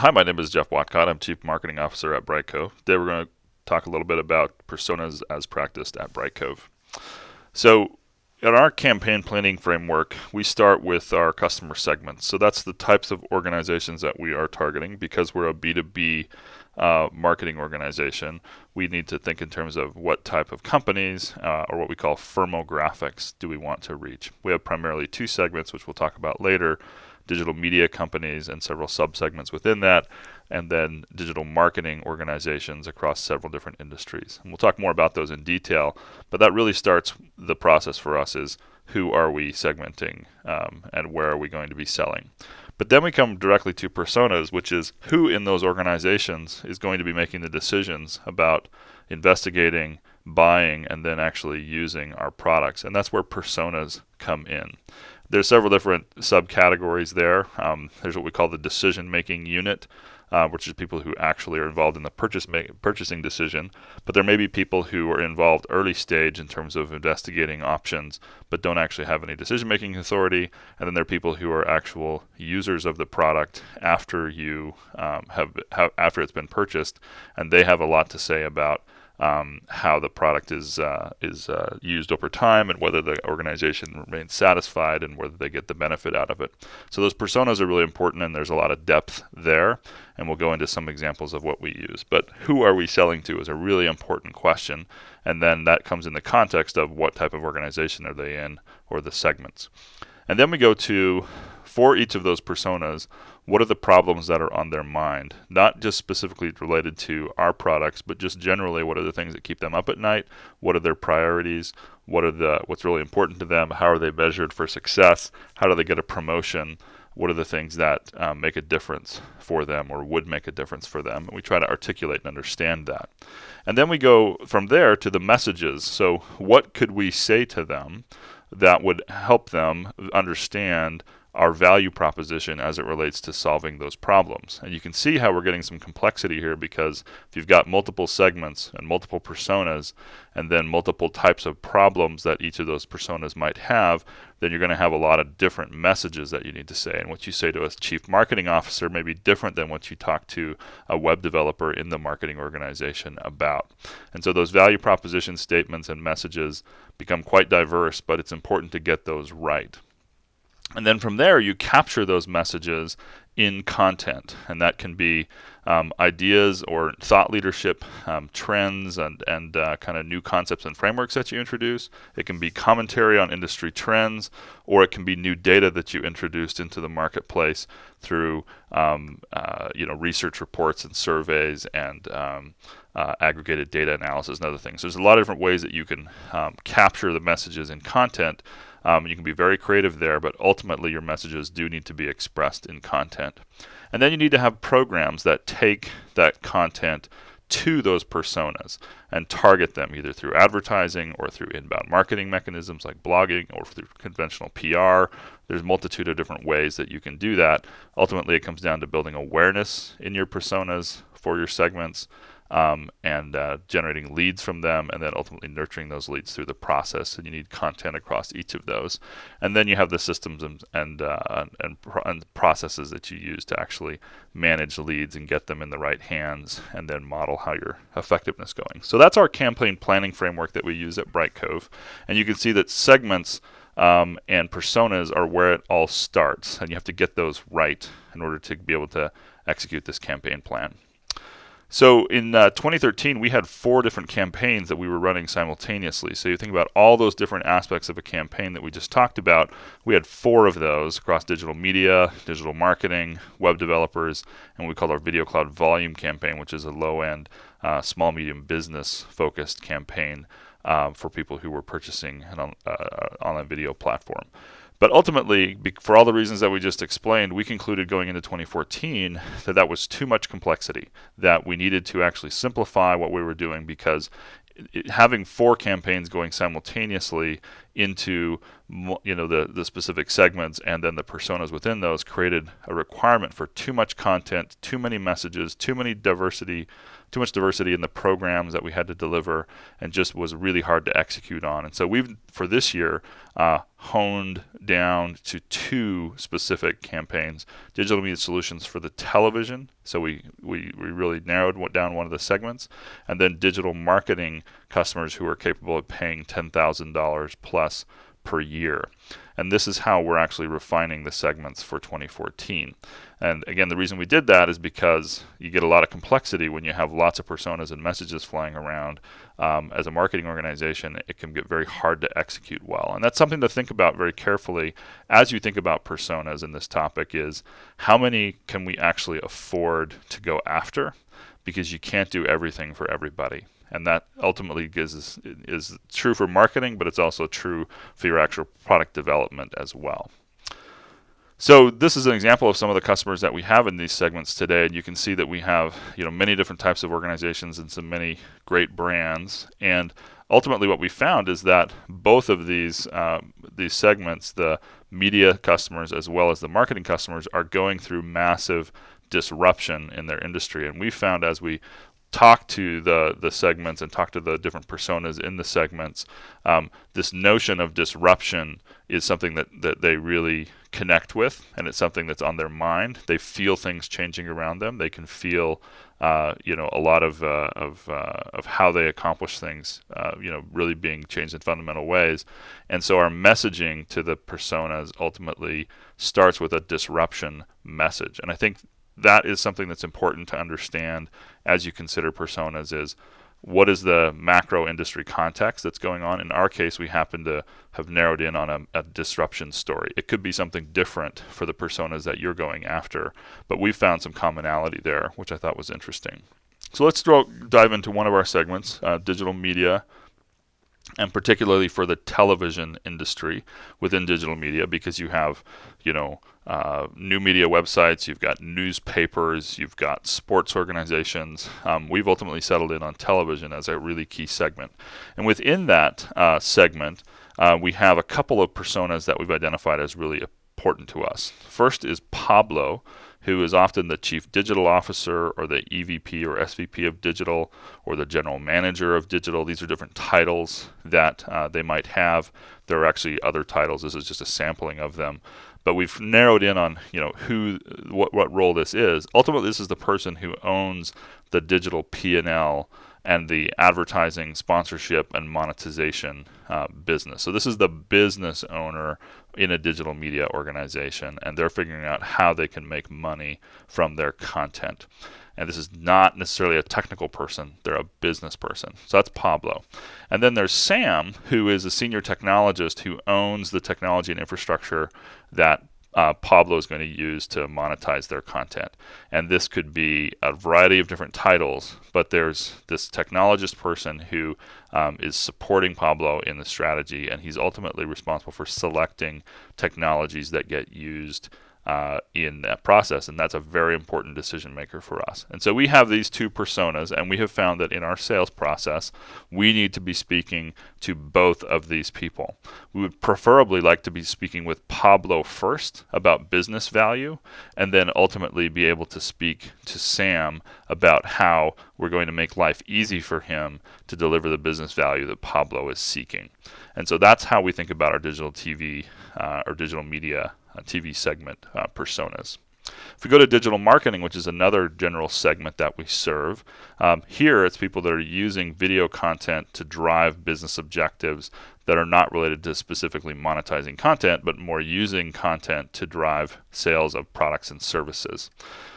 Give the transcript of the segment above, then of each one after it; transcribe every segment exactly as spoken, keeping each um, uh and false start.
Hi, my name is Jeff Whatcott. I'm Chief Marketing Officer at Brightcove. Today we're going to talk a little bit about personas as practiced at Brightcove. So in our campaign planning framework, we start with our customer segments. So that's the types of organizations that we are targeting. Because we're a B two B uh, marketing organization, we need to think in terms of what type of companies uh, or what we call firmographics do we want to reach. We have primarily two segments, which we'll talk about later: digital media companies and several sub-segments within that, and then digital marketing organizations across several different industries. And we'll talk more about those in detail, but that really starts the process for us is who are we segmenting um, and where are we going to be selling. But then we come directly to personas, which is who in those organizations is going to be making the decisions about investigating, buying, and then actually using our products. And that's where personas come in. There's several different subcategories there. Um, there's what we call the decision-making unit, uh, which is people who actually are involved in the purchase ma purchasing decision. But there may be people who are involved early stage in terms of investigating options, but don't actually have any decision-making authority. And then there are people who are actual users of the product after you um, have, have after it's been purchased, and they have a lot to say about Um, how the product is uh, is uh, used over time, and whether the organization remains satisfied and whether they get the benefit out of it. So those personas are really important, and there's a lot of depth there, and we'll go into some examples of what we use. But who are we selling to is a really important question, and then that comes in the context of what type of organization are they in, or the segments. And then we go to, for each of those personas, what are the problems that are on their mind? Not just specifically related to our products, but just generally, what are the things that keep them up at night? What are their priorities? What are the what's really important to them? How are they measured for success? How do they get a promotion? What are the things that um, make a difference for them, or would make a difference for them? And we try to articulate and understand that. And then we go from there to the messages. So what could we say to them that would help them understand our value proposition as it relates to solving those problems? And you can see how we're getting some complexity here, because if you've got multiple segments and multiple personas, and then multiple types of problems that each of those personas might have, then you're going to have a lot of different messages that you need to say. And what you say to a chief marketing officer may be different than what you talk to a web developer in the marketing organization about. And so those value proposition statements and messages become quite diverse, but it's important to get those right. And then from there, you capture those messages in content, and that can be um, ideas or thought leadership, um, trends, and, and uh, kind of new concepts and frameworks that you introduce. It can be commentary on industry trends, or it can be new data that you introduced into the marketplace through um, uh, you know, research reports and surveys and um, Uh, aggregated data analysis and other things. There's a lot of different ways that you can um, capture the messages in content. Um, you can be very creative there, but ultimately your messages do need to be expressed in content. And then you need to have programs that take that content to those personas and target them either through advertising or through inbound marketing mechanisms like blogging or through conventional P R. There's a multitude of different ways that you can do that. Ultimately, it comes down to building awareness in your personas for your segments, Um, and uh, generating leads from them, and then ultimately nurturing those leads through the process. And you need content across each of those. And then you have the systems and, and, uh, and, pro and processes that you use to actually manage leads and get them in the right hands, and then model how your effectiveness is going. So that's our campaign planning framework that we use at Brightcove. And you can see that segments um, and personas are where it all starts, and you have to get those right in order to be able to execute this campaign plan. So in uh, twenty thirteen, we had four different campaigns that we were running simultaneously. So you think about all those different aspects of a campaign that we just talked about. We had four of those across digital media, digital marketing, web developers, and what we called our Video Cloud Volume campaign, which is a low-end, uh, small, medium business-focused campaign uh, for people who were purchasing an on, uh, online video platform. But ultimately, for all the reasons that we just explained, we concluded going into twenty fourteen that that was too much complexity, that we needed to actually simplify what we were doing, because it, having four campaigns going simultaneously into, you know, the, the specific segments and then the personas within those, created a requirement for too much content, too many messages, too many diversity, too much diversity in the programs that we had to deliver, and just was really hard to execute on. And so we've, for this year, uh, honed down to two specific campaigns: digital media solutions for the television. So we, we, we really narrowed down one of the segments, and then digital marketing customers who are capable of paying ten thousand dollars plus per year. And this is how we're actually refining the segments for twenty fourteen. And again, the reason we did that is because you get a lot of complexity when you have lots of personas and messages flying around. Um, as a marketing organization, it can get very hard to execute well. And that's something to think about very carefully as you think about personas in this topic, is how many can we actually afford to go after? Because you can't do everything for everybody. And that ultimately is, is true for marketing, but it's also true for your actual product development as well. So this is an example of some of the customers that we have in these segments today. And you can see that we have, you know, many different types of organizations and so many great brands. And ultimately what we found is that both of these, um, these segments, the media customers as well as the marketing customers, are going through massive disruption in their industry. And we found, as we talk to the the segments and talk to the different personas in the segments, um, this notion of disruption is something that that they really connect with, and it's something that's on their mind. They feel things changing around them. They can feel uh, you know, a lot of uh, of uh, of how they accomplish things, uh, you know, really being changed in fundamental ways. And so our messaging to the personas ultimately starts with a disruption message. And I think that is something that's important to understand as you consider personas, is what is the macro industry context that's going on. In our case, we happen to have narrowed in on a, a disruption story. It could be something different for the personas that you're going after, but we found some commonality there, which I thought was interesting. So let's throw, dive into one of our segments, uh, digital media, and particularly for the television industry within digital media, because you have, you know, uh, new media websites, you've got newspapers, you've got sports organizations. Um, we've ultimately settled in on television as a really key segment. And within that uh, segment, uh, we have a couple of personas that we've identified as really important to us. First is Pablo, who is often the chief digital officer or the E V P or S V P of digital, or the general manager of digital. These are different titles that uh, they might have. There are actually other titles. This is just a sampling of them. But we've narrowed in on, you know, who, what, what role this is. Ultimately, this is the person who owns the digital P and L and the advertising, sponsorship, and monetization uh, business. So this is the business owner in a digital media organization, and they're figuring out how they can make money from their content. And this is not necessarily a technical person, they're a business person. So that's Pablo. And then there's Sam, who is a senior technologist who owns the technology and infrastructure that Uh, Pablo is going to use to monetize their content. And this could be a variety of different titles, but there's this technologist person who um, is supporting Pablo in the strategy, and he's ultimately responsible for selecting technologies that get used uh, in that process. And that's a very important decision maker for us. And so we have these two personas, and we have found that in our sales process, we need to be speaking to both of these people. We would preferably like to be speaking with Pablo first about business value, and then ultimately be able to speak to Sam about how we're going to make life easy for him to deliver the business value that Pablo is seeking. And so that's how we think about our digital T V uh, or digital media uh, T V segment uh, personas. If we go to digital marketing, which is another general segment that we serve, um, here it's people that are using video content to drive business objectives that are not related to specifically monetizing content, but more using content to drive sales of products and services.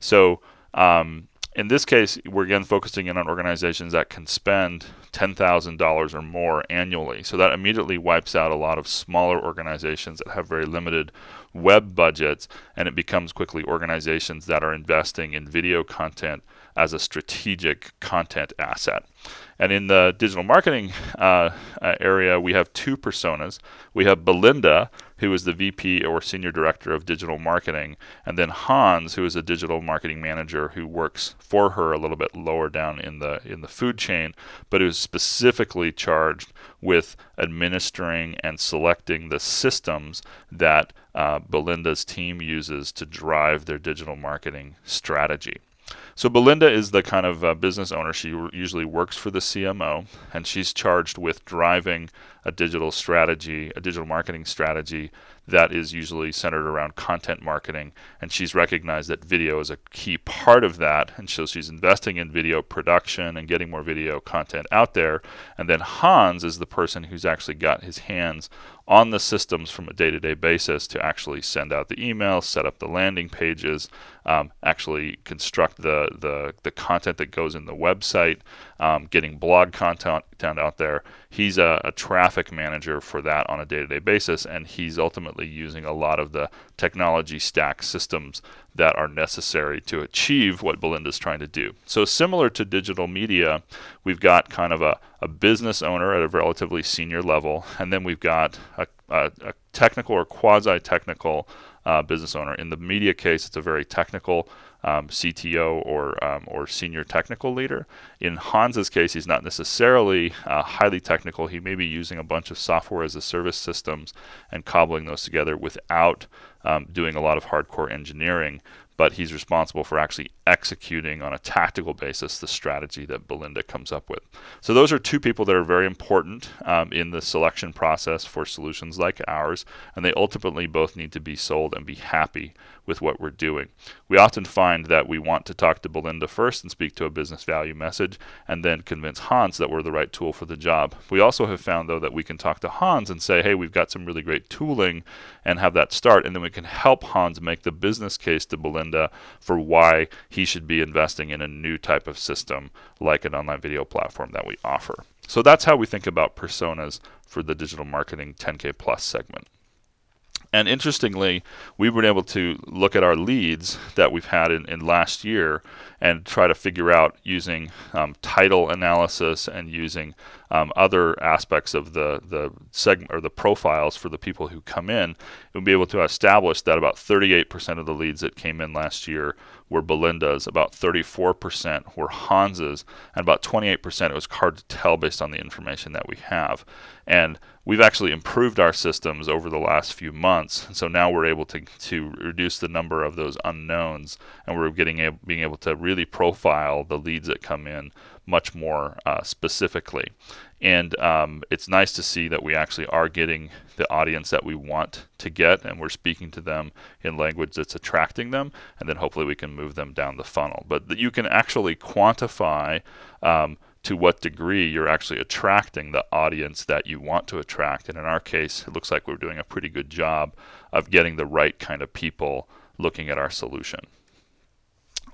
So um, in this case, we're again focusing in on organizations that can spend ten thousand dollars or more annually. So that immediately wipes out a lot of smaller organizations that have very limited web budgets, and it becomes quickly organizations that are investing in video content as a strategic content asset. And in the digital marketing uh, area, we have two personas. We have Belinda, who is the V P or Senior Director of Digital Marketing, and then Hans, who is a digital marketing manager who works for her a little bit lower down in the in the food chain, but who is specifically charged with administering and selecting the systems that uh, Belinda's team uses to drive their digital marketing strategy. So Belinda is the kind of uh, business owner. She usually works for the C M O, and she's charged with driving a digital strategy, a digital marketing strategy that is usually centered around content marketing. And she's recognized that video is a key part of that. And so she's investing in video production and getting more video content out there. And then Hans is the person who's actually got his hands on the systems from a day-to-day basis to actually send out the emails, set up the landing pages, um, actually construct the, the, the content that goes in the website, um, getting blog content out there. He's a, a traffic manager for that on a day-to-day basis, and he's ultimately using a lot of the technology stack systems that are necessary to achieve what Belinda's trying to do. So similar to digital media, we've got kind of a, a business owner at a relatively senior level, and then we've got a, a, a technical or quasi-technical uh, business owner. In the media case, it's a very technical Um, C T O or um, or senior technical leader. In Hans's case, he's not necessarily uh, highly technical. He may be using a bunch of software as a service systems and cobbling those together without um, doing a lot of hardcore engineering, but he's responsible for actually executing on a tactical basis the strategy that Belinda comes up with. So those are two people that are very important um, in the selection process for solutions like ours, and they ultimately both need to be sold and be happy with what we're doing. We often find that we want to talk to Belinda first and speak to a business value message, and then convince Hans that we're the right tool for the job. We also have found, though, that we can talk to Hans and say, hey, we've got some really great tooling, and have that start, and then we can help Hans make the business case to Belinda for why he should be investing in a new type of system like an online video platform that we offer. So that's how we think about personas for the digital marketing ten K plus segment. And interestingly, we've been able to look at our leads that we've had in, in last year and try to figure out using um, title analysis and using um, other aspects of the, the segment or the profiles for the people who come in. We'll be able to establish that about thirty-eight percent of the leads that came in last year were Belinda's, about thirty-four percent were Hans's, and about twenty-eight percent it was hard to tell based on the information that we have. And we've actually improved our systems over the last few months, and so now we're able to, to reduce the number of those unknowns, and we're getting able, being able to really profile the leads that come in much more uh, specifically. And um, it's nice to see that we actually are getting the audience that we want to get, and we're speaking to them in language that's attracting them, and then hopefully we can move them down the funnel. But you can actually quantify um, to what degree you're actually attracting the audience that you want to attract. And in our case, it looks like we're doing a pretty good job of getting the right kind of people looking at our solution.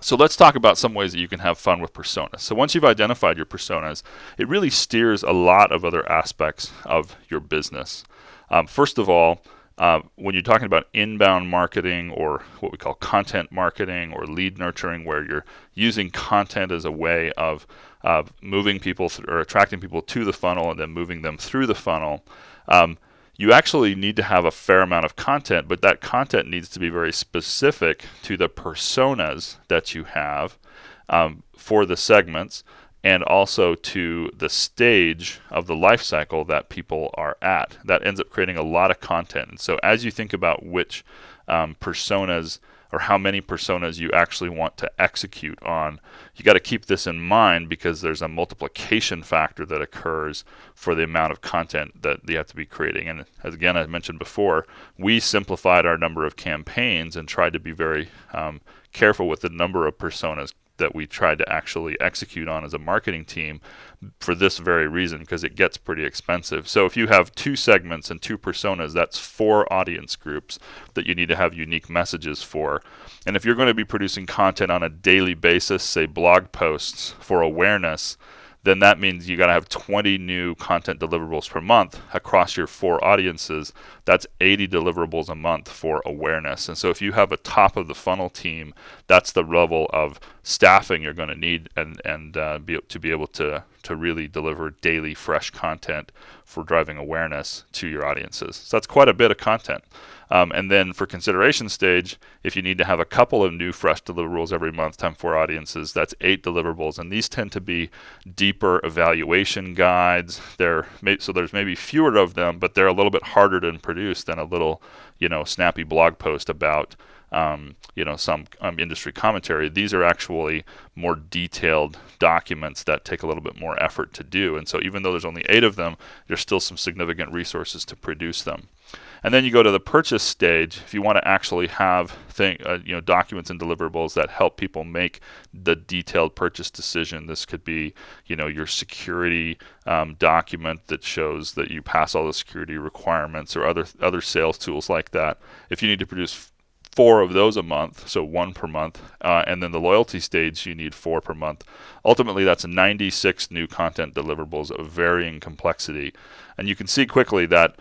So let's talk about some ways that you can have fun with personas. So once you've identified your personas, it really steers a lot of other aspects of your business. Um, first of all, uh, when you're talking about inbound marketing or what we call content marketing or lead nurturing, where you're using content as a way of uh, moving people or attracting people to the funnel and then moving them through the funnel, um, you actually need to have a fair amount of content, but that content needs to be very specific to the personas that you have um, for the segments, and also to the stage of the life cycle that people are at. That ends up creating a lot of content. And so as you think about which um, personas or how many personas you actually want to execute on, you got to keep this in mind, because there's a multiplication factor that occurs for the amount of content that you have to be creating. And as again, I mentioned before, we simplified our number of campaigns and tried to be very um, careful with the number of personas that we tried to actually execute on as a marketing team for this very reason, because it gets pretty expensive. So if you have two segments and two personas, that's four audience groups that you need to have unique messages for. And if you're going to be producing content on a daily basis, say blog posts for awareness, then that means you got to have twenty new content deliverables per month across your four audiences. That's eighty deliverables a month for awareness. And so if you have a top of the funnel team, that's the level of staffing you're going to need, and and uh, be, to be able to to really deliver daily fresh content for driving awareness to your audiences. So that's quite a bit of content. Um, and then for consideration stage, if you need to have a couple of new fresh deliverables every month times four audiences, that's eight deliverables. And these tend to be deeper evaluation guides. They're, so there's maybe fewer of them, but they're a little bit harder to produce than a little, you know, snappy blog post about Um, you know, some um, industry commentary. These are actually more detailed documents that take a little bit more effort to do. And so even though there's only eight of them, there's still some significant resources to produce them. And then you go to the purchase stage. If you want to actually have thing, uh, you know, documents and deliverables that help people make the detailed purchase decision, this could be, you know, your security um, document that shows that you pass all the security requirements, or other other sales tools like that. If you need to produce four of those a month, so one per month, uh, and then the loyalty stage, you need four per month. Ultimately, that's ninety-six new content deliverables of varying complexity. And you can see quickly that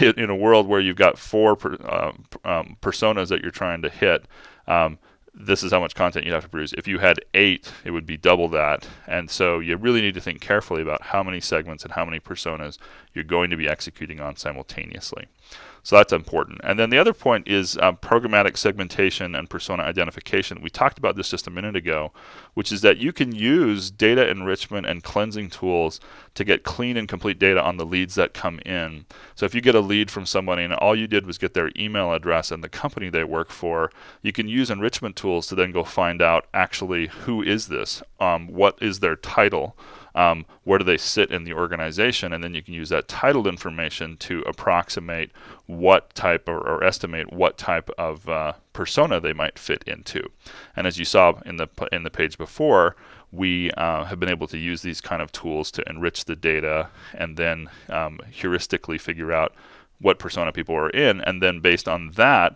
in a world where you've got four per, um, um, personas that you're trying to hit, um, this is how much content you'd have to produce. If you had eight, it would be double that. And so you really need to think carefully about how many segments and how many personas you're going to be executing on simultaneously. So that's important. And then the other point is um, programmatic segmentation and persona identification. We talked about this just a minute ago, which is that you can use data enrichment and cleansing tools to get clean and complete data on the leads that come in. So if you get a lead from somebody and all you did was get their email address and the company they work for, you can use enrichment tools to then go find out actually who is this, um, what is their title, Um, where do they sit in the organization, and then you can use that titled information to approximate what type or, or estimate what type of uh, persona they might fit into. And as you saw in the in the page before, we uh, have been able to use these kind of tools to enrich the data and then um, heuristically figure out what persona people are in, and then based on that,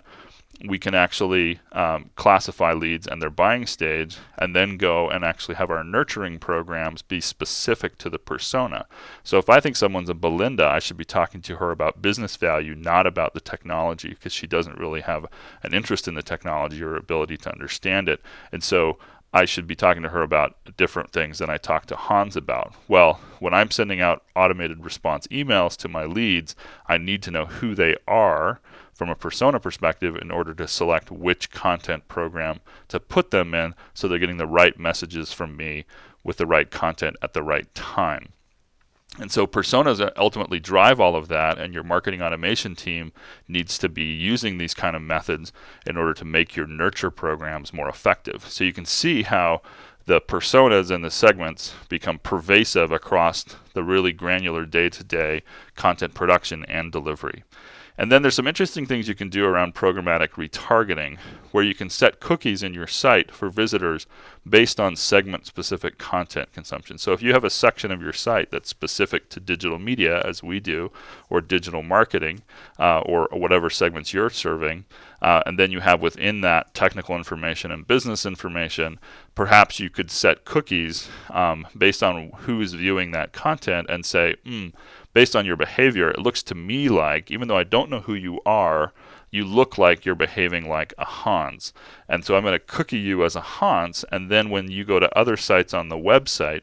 we can actually um, classify leads and their buying stage, and then go and actually have our nurturing programs be specific to the persona. So if I think someone's a Belinda, I should be talking to her about business value, not about the technology, because she doesn't really have an interest in the technology or ability to understand it. And so I should be talking to her about different things than I talk to Hans about. Well, when I'm sending out automated response emails to my leads, I need to know who they are from a persona perspective in order to select which content program to put them in, so they're getting the right messages from me with the right content at the right time. And so personas ultimately drive all of that, and your marketing automation team needs to be using these kind of methods in order to make your nurture programs more effective. So you can see how the personas and the segments become pervasive across the really granular day-to-day content production and delivery. And then there's some interesting things you can do around programmatic retargeting, where you can set cookies in your site for visitors based on segment-specific content consumption. So if you have a section of your site that's specific to digital media, as we do, or digital marketing, uh, or whatever segments you're serving, uh, and then you have within that technical information and business information, perhaps you could set cookies um, based on who is viewing that content and say, hmm, based on your behavior, it looks to me like, even though I don't know who you are, you look like you're behaving like a Hans. And so I'm going to cookie you as a Hans, and then when you go to other sites on the website,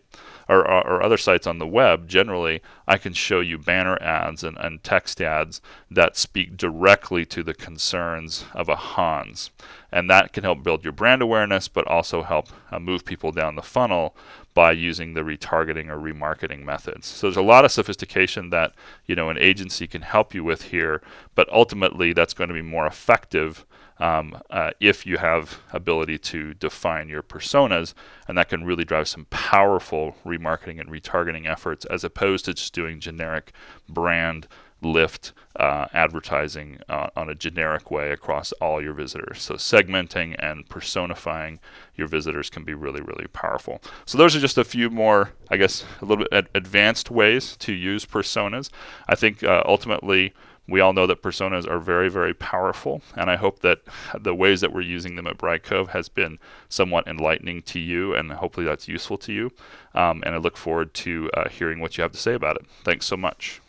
or, or, or other sites on the web generally, I can show you banner ads and, and text ads that speak directly to the concerns of a Hans. And that can help build your brand awareness, but also help uh, move people down the funnel by using the retargeting or remarketing methods. So there's a lot of sophistication that, you know, an agency can help you with here, but ultimately that's going to be more effective um, uh, if you have ability to define your personas, and that can really drive some powerful remarketing and retargeting efforts, as opposed to just doing generic brand lift uh, advertising uh, on a generic way across all your visitors. So segmenting and personifying your visitors can be really, really powerful. So those are just a few more, I guess, a little bit ad advanced ways to use personas. I think uh, ultimately, we all know that personas are very, very powerful, and I hope that the ways that we're using them at Brightcove has been somewhat enlightening to you, and hopefully that's useful to you. Um, and I look forward to uh, hearing what you have to say about it. Thanks so much.